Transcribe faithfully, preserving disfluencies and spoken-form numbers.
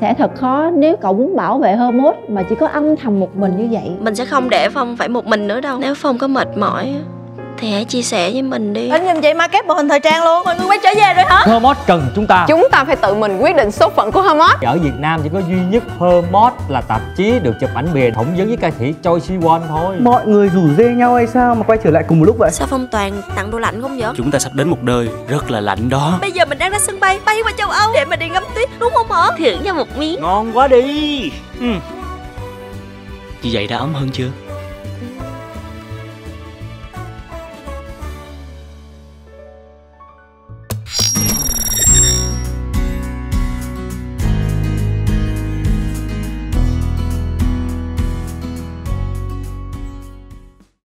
Sẽ thật khó nếu cậu muốn bảo vệ Hermès mà chỉ có âm thầm một mình như vậy. Mình sẽ không để Phong phải một mình nữa đâu. Nếu Phong có mệt mỏi thì hãy chia sẻ với mình đi. Anh nhìn vậy mà kép bộ hình thời trang luôn. Mọi người quay trở về rồi hả? Hermès cần chúng ta. Chúng ta phải tự mình quyết định số phận của Hermès. Ở Việt Nam chỉ có duy nhất Hermès là tạp chí được chụp ảnh bìa phỏng vấn với ca sĩ Choi Siwon thôi. Mọi người rủ rê nhau hay sao mà quay trở lại cùng một lúc vậy? Sao Phong toàn tặng đồ lạnh không vậy? Chúng ta sắp đến một đời rất là lạnh đó. Bây giờ mình đang ra sân bay, bay qua châu Âu để mà đi ngắm tuyết đúng không hả? Thưởng cho một miếng. Ngon quá đi. Ừ. Như vậy đã ấm hơn chưa?